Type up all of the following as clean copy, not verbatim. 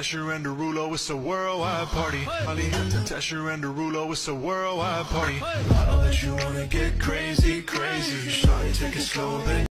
Tesher and Derulo, it's a worldwide party. Holly, Tesher and Derulo, it's a worldwide party. I know that you wanna get crazy, crazy. Shawty, take it slow, baby.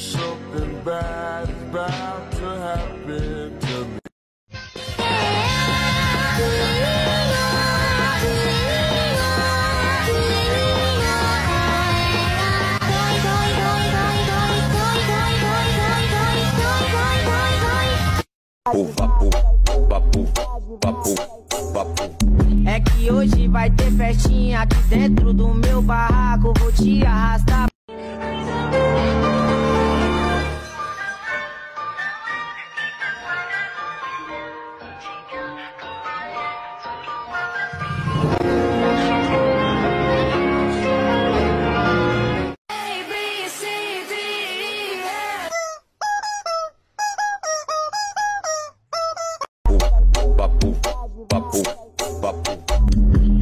Something bad is bound to happen to me. É que hoje vai ter festinha aqui dentro do meu barraco. Vou te arrastar.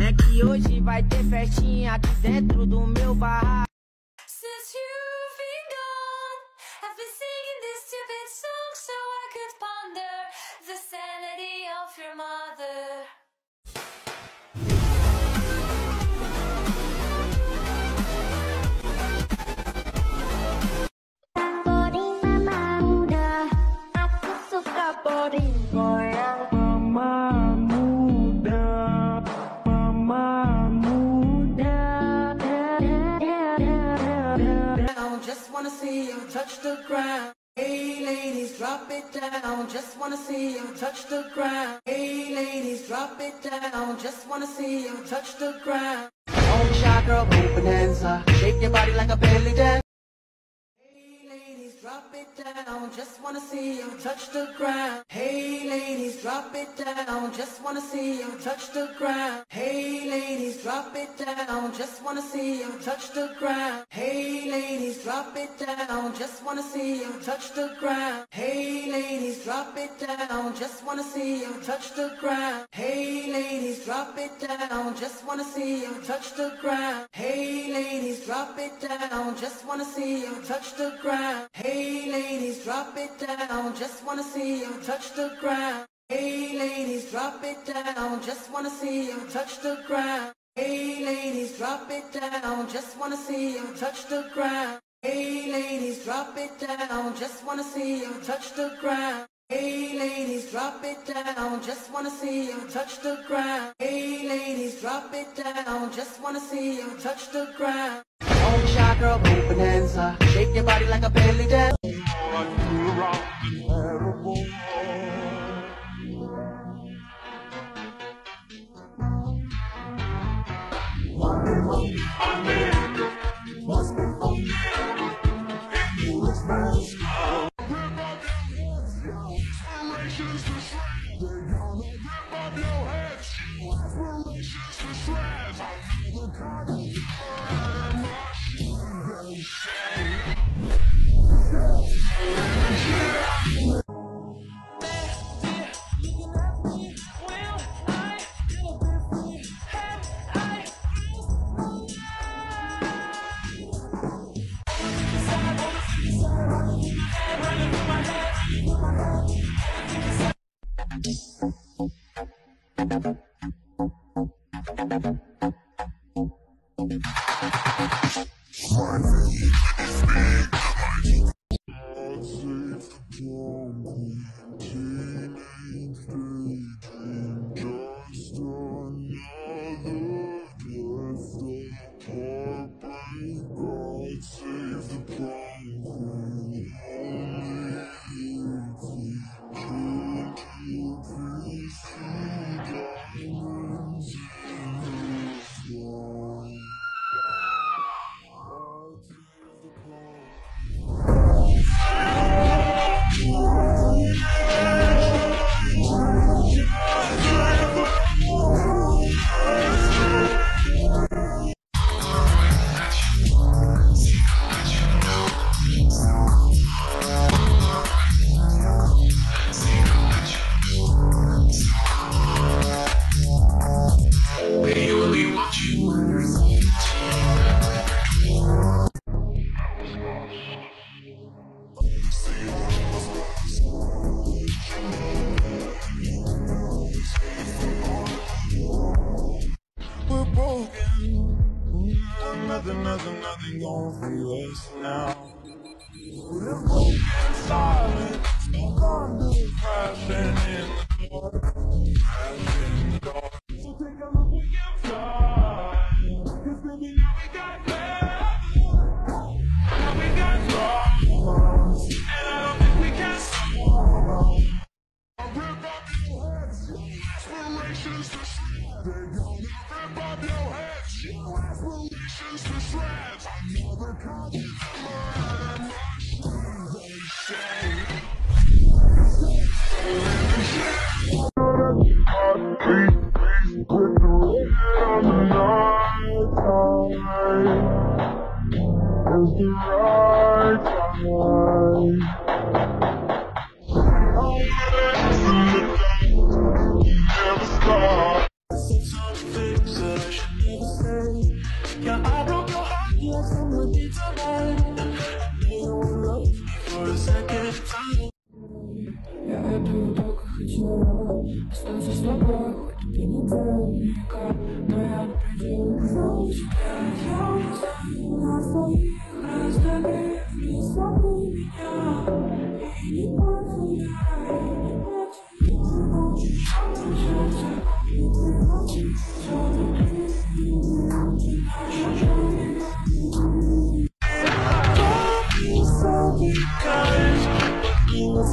É que hoje vai ter festinha aqui dentro do meu barraco. Since you've been gone, I've been singing this stupid song so I could ponder the sanity of your mother. Boring mama muda, aku suka boring goyang mama. See you touch the ground. Hey ladies, drop it down. Just wanna see you touch the ground. Hey ladies, drop it down. Just wanna see you touch the ground. Don't shy girl, go bonanza. Shake your body like a belly dance. Hey ladies, drop it down. Just wanna see you touch the ground. Hey ladies, drop it down. Just wanna see you touch the ground. Hey ladies, drop it down. Just wanna see you touch the ground. Hey ladies, drop it down. Just wanna see you touch the ground. Hey ladies, drop it down. Just wanna see you touch the ground. Hey ladies, drop it down. Just wanna see you touch the ground. Hey ladies, drop it down. Just wanna see you touch the ground. Hey ladies, drop it down. Just wanna see you touch the ground. Hey ladies, drop it down. Just wanna see you touch the ground. Hey ladies, drop it down. Just wanna see you touch the ground. Hey ladies, drop it down. Just wanna see you touch the ground. Hey ladies, drop it down. Just wanna see you touch the ground. Hey ladies, drop it down. Just wanna see you touch the ground. Oh, shy girl, go bonanza. Shake your body like a belly dance. Rip up your head. Nothing gonna free us now. We're broken silence, thunder crashing in the dark, crashing in the dark. So take a look, we can fly, 'cause baby now we got love, now we got love, and I don't think we can stop. I rip up your heads, your aspirations to shred. They gonna rip up your heads, your aspirations to shreds. Another conscious murder machine, they say. Heartbeat with the red on the night time. It's the right time. All the lessons in the dark never stop. Yeah, I broke your heart, yeah, someone did tonight. I know you won't love me for a second time. Yeah, я твою только хочу остаться с тобой, хоть ты не далека, но я приду к ночи. Я уже на своих раздобрев, не забыл меня, и не потеряй.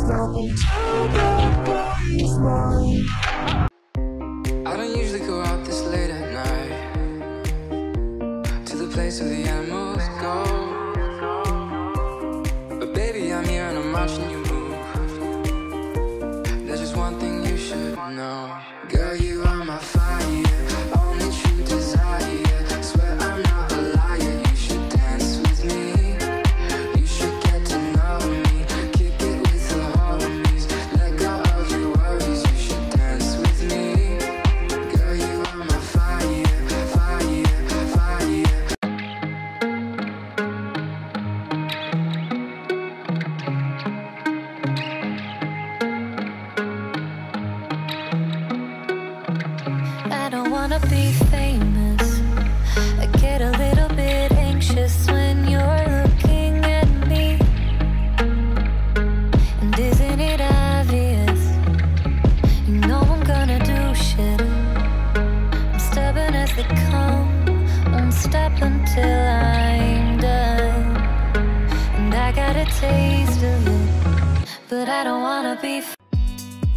I don't usually go out this late at night, to the place where the animals go. But baby, I'm here and I'm watching you move. There's just one thing you should know. Girl, you are my fire, only true desire.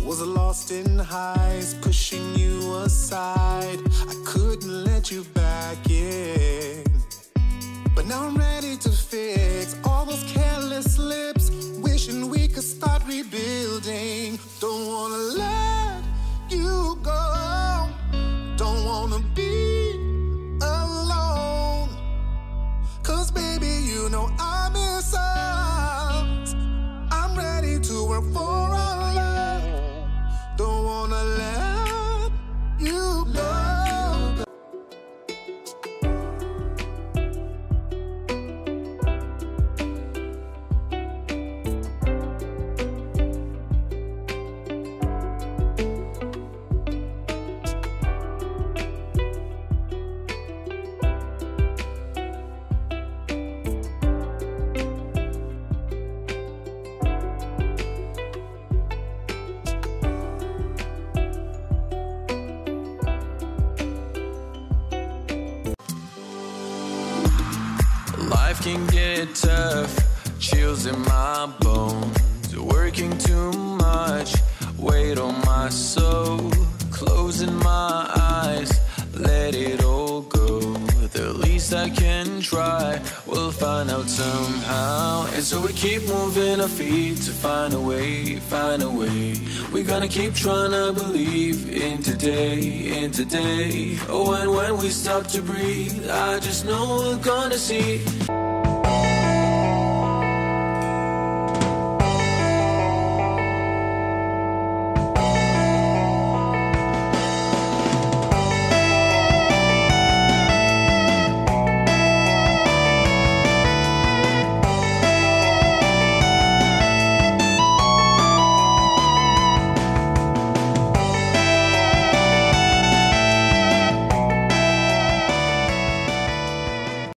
Was lost in highs, pushing you aside. I couldn't let you back in, but now I'm ready to fix all those careless lips, wishing we could start rebuilding. Don't wanna let you go, don't wanna be alone, 'cause baby, you know I miss us. I'm ready to work for us. Don't wanna let you go. Life can get tough, chills in my bones, working too much, weight on my soul, closing my eyes, let it all go. The least I can try, we'll find out somehow. And so we keep moving our feet to find a way, find a way. We're gonna keep trying to believe in today, in today. Oh, and when we stop to breathe, I just know we're gonna see.